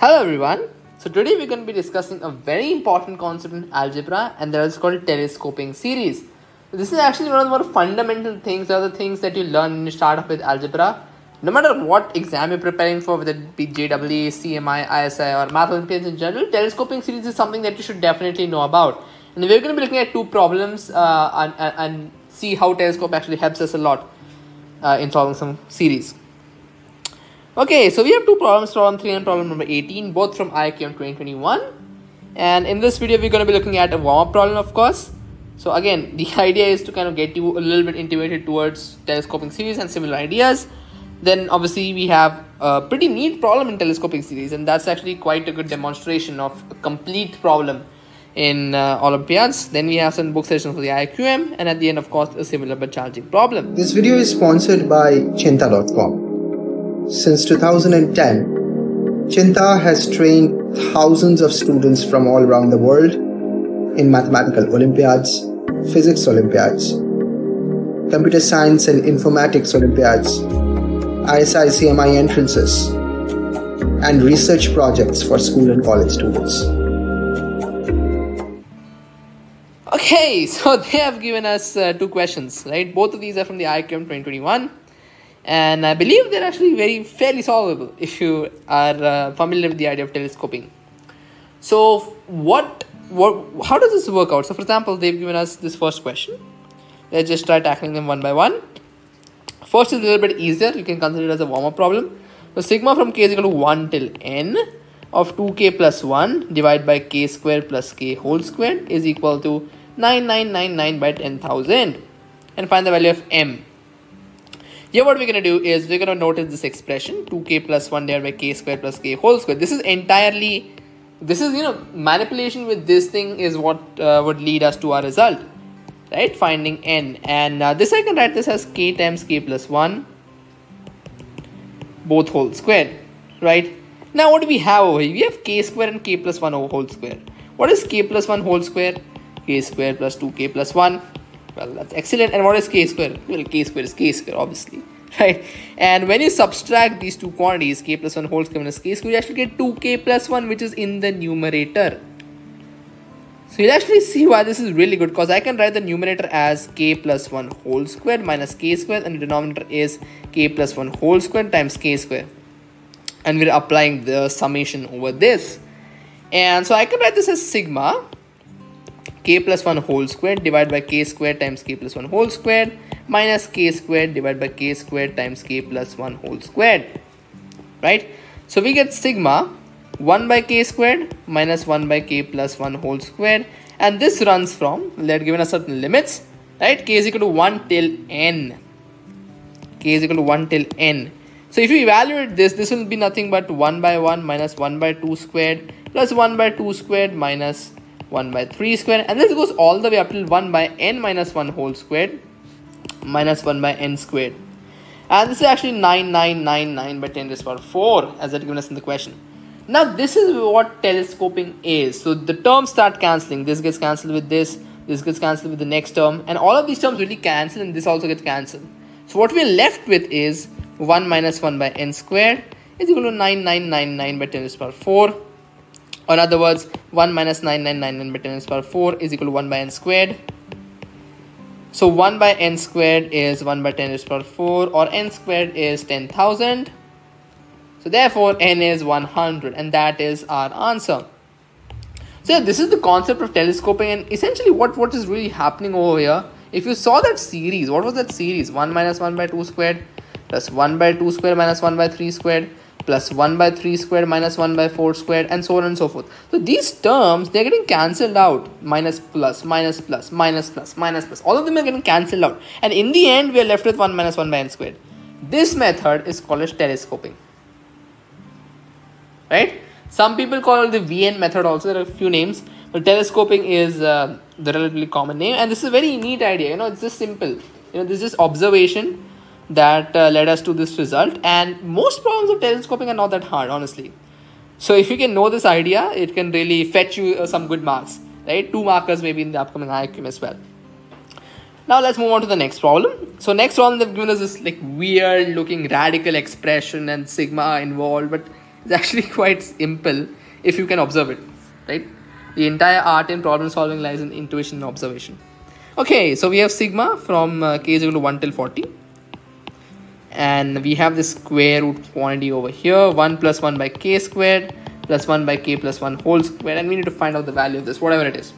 Hello everyone. So today we're going to be discussing a very important concept in algebra, and that is called telescoping series. This is actually one of the more fundamental things, or the things that you learn when you start off with algebra. No matter what exam you're preparing for, whether it be JEE, CMI, ISI or Math Olympians in general, telescoping series is something that you should definitely know about. And we're going to be looking at two problems and see how telescope actually helps us a lot in solving some series. Okay, so we have two problems, problem 3 and problem number 18, both from IOQM 2021. And in this video, we're going to be looking at a warm-up problem, of course. So again, the idea is to kind of get you a little bit intimated towards telescoping series and similar ideas. Then obviously we have a pretty neat problem in telescoping series, and that's actually quite a good demonstration of a complete problem in Olympiads. Then we have some book sessions for the IOQM, and at the end, of course, a similar but challenging problem. This video is sponsored by Cheenta.com. Since 2010, Cheenta has trained thousands of students from all around the world in mathematical Olympiads, physics Olympiads, computer science and informatics Olympiads, ISI CMI entrances, and research projects for school and college students. Okay, so they have given us two questions, right? Both of these are from the IOQM 2021. And I believe they're actually fairly solvable if you are familiar with the idea of telescoping. So how does this work out? So for example, they've given us this first question. Let's just try tackling them one by one. First is a little bit easier. You can consider it as a warm-up problem. So sigma from k is equal to 1 till n of 2k plus 1 divided by k squared plus k whole squared is equal to 9999 by 10,000. And find the value of m. Here what we're going to do is we're going to notice this expression 2k plus 1 divided by k squared plus k whole squared. This is entirely, manipulation with this thing is what would lead us to our result, right? Finding n. And this I can write this as k times k plus 1, both whole squared, right? Now what do we have over here? We have k squared and k plus 1 over whole squared. What is k plus 1 whole squared? K squared plus 2k plus 1. Well, that's excellent. And what is k square? Well, k square is k square, obviously, right? And when you subtract these two quantities, k plus 1 whole square minus k square, you actually get 2k plus 1, which is in the numerator. So you'll actually see why this is really good, because I can write the numerator as k plus 1 whole square minus k square, and the denominator is k plus 1 whole square times k square. And we're applying the summation over this. And so I can write this as sigma k plus 1 whole squared divided by k squared times k plus 1 whole squared minus k squared divided by k squared times k plus 1 whole squared, right? So we get sigma 1 by k squared minus 1 by k plus 1 whole squared, and this runs from, they're given us certain limits, right? K is equal to 1 till n. K is equal to 1 till n. So if you evaluate this, this will be nothing but 1 by 1 minus 1 by 2 squared plus 1 by 2 squared minus 1 by 3 squared, and this goes all the way up till 1 by n minus 1 whole squared minus 1 by n squared, and this is actually 9999 by 10 to the power 4 as that given us in the question. Now this is what telescoping is. So the terms start cancelling. This gets cancelled with this, this gets cancelled with the next term, and all of these terms really cancel, and this also gets cancelled. So what we are left with is 1 minus 1 by n squared is equal to 9999 by 10 to the power 4. Or in other words, 1 minus 9999 by 10 to the power 4 is equal to 1 by n squared. So 1 by n squared is 1 by 10 to the power 4, or n squared is 10,000. So therefore, n is 100, and that is our answer. So yeah, this is the concept of telescoping, and essentially what is really happening over here. If you saw that series, what was that series? 1 minus 1 by 2 squared plus 1 by 2 squared minus 1 by 3 squared plus 1 by 3 squared minus 1 by 4 squared, and so on and so forth. So these terms, they're getting cancelled out. Minus plus, minus plus, minus plus, minus plus. All of them are getting cancelled out. And in the end, we are left with 1 minus 1 by n squared. This method is called as telescoping. Right? Some people call it the VN method also. There are a few names. But telescoping is the relatively common name. And this is a very neat idea. You know, it's just simple. You know, this is observation that led us to this result, and most problems of telescoping are not that hard, honestly. So if you can know this idea, it can really fetch you some good marks, right? 2 markers maybe in the upcoming IOQM as well. Now let's move on to the next problem. So next problem, they've given us this like weird looking radical expression and sigma involved, but is actually quite simple if you can observe it, right? The entire art in problem solving lies in intuition and observation. Okay, so we have sigma from k is equal to 1 till 40. And we have this square root quantity over here, 1 plus 1 by k squared plus 1 by k plus 1 whole squared. And we need to find out the value of this, whatever it is.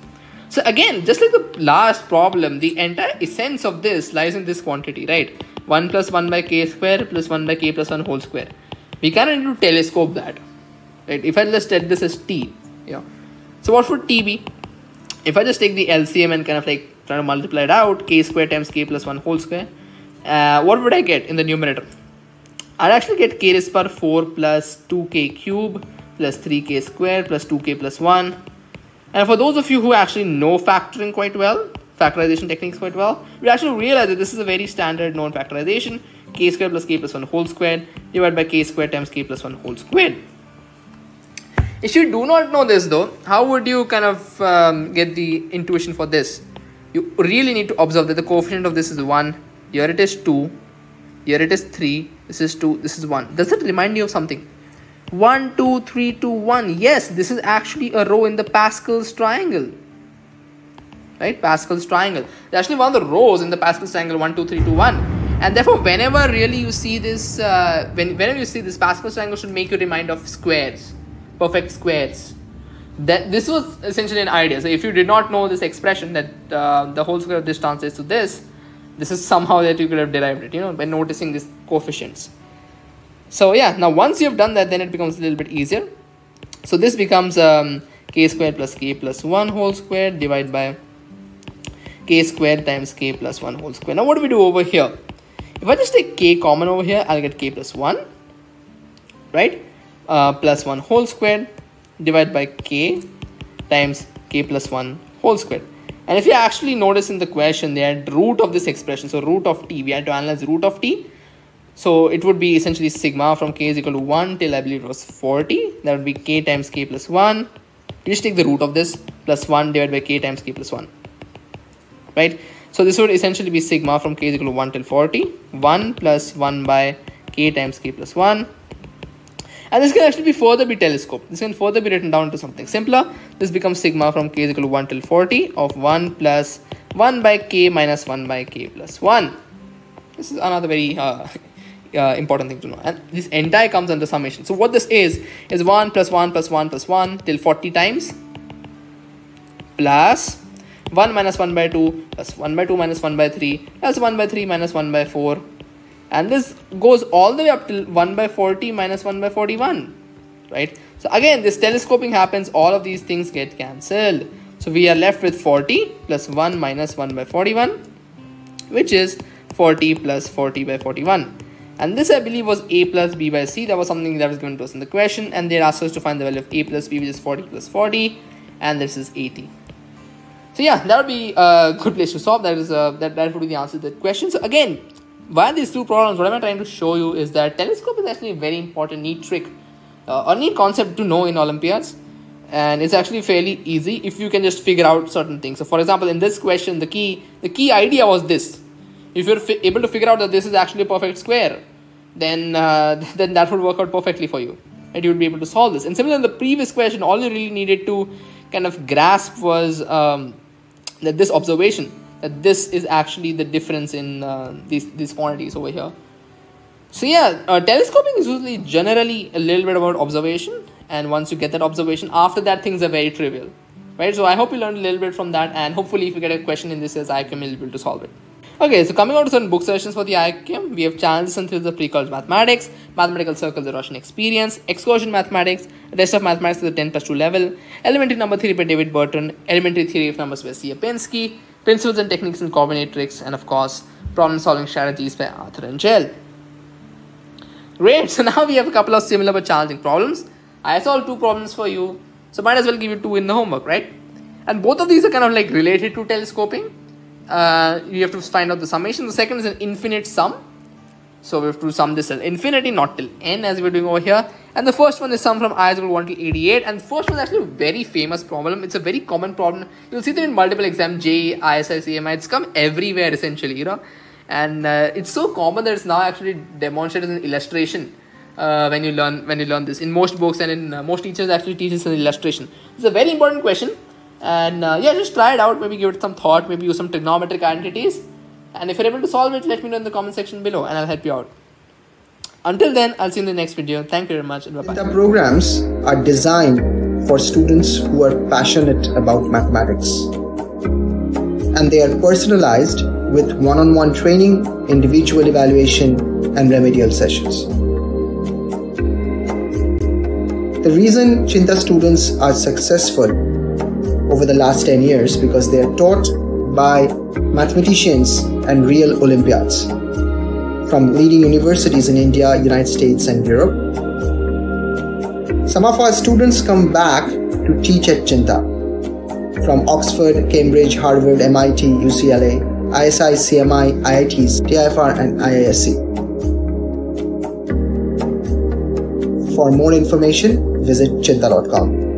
So again, just like the last problem, the entire essence of this lies in this quantity, right? 1 plus 1 by k square plus 1 by k plus 1 whole square. We kind of need to telescope that, right? If I just take this as t, yeah. So what would t be? If I just take the LCM and kind of like try to multiply it out, k square times k plus 1 whole square, what would I get in the numerator? I'd actually get k raised to the power 4 plus 2k cube plus 3k square plus 2k plus 1. And for those of you who actually know factoring quite well, factorization techniques quite well, we actually realize that this is a very standard known factorization, k square plus k plus 1 whole square divided by k square times k plus 1 whole square. If you do not know this though, how would you kind of get the intuition for this? You really need to observe that the coefficient of this is 1, here it is 2, here it is 3, this is 2, this is 1. Does it remind you of something? 1, 2, 3, 2, 1. Yes, this is actually a row in the Pascal's triangle. Right? Pascal's triangle. It's actually one of the rows in the Pascal's triangle, 1, 2, 3, 2, 1. And therefore, whenever really you see this, whenever you see this, Pascal's triangle should make you remind of squares, perfect squares. That this was essentially an idea. So if you did not know this expression that the whole square of this translates to this, this is somehow that you could have derived it, you know, by noticing these coefficients. So yeah, now once you've done that, then it becomes a little bit easier. So this becomes k squared plus k plus 1 whole square divided by k squared times k plus 1 whole square. Now what do we do over here? If I just take k common over here, I'll get k plus 1, right? Plus 1 whole squared divided by k times k plus 1 whole squared. And if you actually notice in the question, they had root of this expression. So root of t, we had to analyze root of t. So it would be essentially sigma from k is equal to 1 till I believe it was 40. That would be k times k plus 1. You just take the root of this plus 1 divided by k times k plus 1. Right? So this would essentially be sigma from k is equal to 1 till 40. 1 plus 1 by k times k plus 1. And this can actually be further be telescoped. This can further be written down to something simpler. This becomes sigma from k is equal to 1 till 40 of 1 plus 1 by k minus 1 by k plus 1. This is another very... important thing to know, and this entire comes under summation. So what this is 1 plus 1 plus 1 plus 1 till 40 times plus 1 minus 1 by 2 plus 1 by 2 minus 1 by 3 plus 1 by 3 minus 1 by 4, and this goes all the way up till 1 by 40 minus 1 by 41, right? So again, this telescoping happens, all of these things get cancelled, so we are left with 40 plus 1 minus 1 by 41, which is 40 plus 40 by 41. And this I believe was a plus b by c. That was something that was given to us in the question. And they asked us to find the value of a plus b, which is 40 plus 40. And this is 80. So yeah, that would be a good place to solve. That is that would be the answer to that question. So again, via these two problems, what I'm trying to show you is that telescope is actually a very important neat trick or neat concept to know in Olympiads. And it's actually fairly easy if you can just figure out certain things. So for example, in this question, the key idea was this. If you're able to figure out that this is actually a perfect square, then that would work out perfectly for you, and you would be able to solve this. And similar in the previous question, all you really needed to kind of grasp was that this observation, that this is actually the difference in these quantities over here. So yeah, telescoping is usually generally a little bit about observation, and once you get that observation, after that things are very trivial, right? So I hope you learned a little bit from that, and hopefully if you get a question in this as IOQM, you'll be able to solve it. Okay, so coming on to certain book suggestions for the IOQM, we have Challenges and Thrills of Pre-College Mathematics, Mathematical Circles, the Russian Experience, Excursion Mathematics, Rest of Mathematics at the 10+2 level, Elementary Number Theory by David Burton, Elementary Theory of Numbers by Sierpinski, Principles and Techniques in Combinatorics, and of course, Problem Solving Strategies by Arthur Engel. Great, so now we have a couple of similar but challenging problems. I solved two problems for you, so might as well give you two in the homework, right? And both of these are kind of like related to telescoping. You have to find out the summation. The second is an infinite sum. So we have to sum this till infinity, not till n, as we're doing over here. And the first one is sum from I is equal to 1 till 88. And the first one is actually a very famous problem. It's a very common problem. You'll see that in multiple exams, JEE, ISI, CMI. It's come everywhere essentially, you know. And it's so common that it's now actually demonstrated as an illustration when you learn this in most books, and in most teachers actually teaches an illustration. It's a very important question, and yeah, just try it out, maybe give it some thought, maybe use some trigonometric identities, and if you're able to solve it, let me know in the comment section below and I'll help you out. Until then, I'll see you in the next video. Thank you very much, and bye-bye. The programs are designed for students who are passionate about mathematics, and they are personalized with one-on-one training, individual evaluation, and remedial sessions. The reason Cheenta students are successful over the last 10 years because they are taught by mathematicians and real Olympiads from leading universities in India, United States, and Europe. Some of our students come back to teach at Cheenta from Oxford, Cambridge, Harvard, MIT, UCLA, ISI, CMI, IITs, TIFR, and IISc. For more information, visit cheenta.com.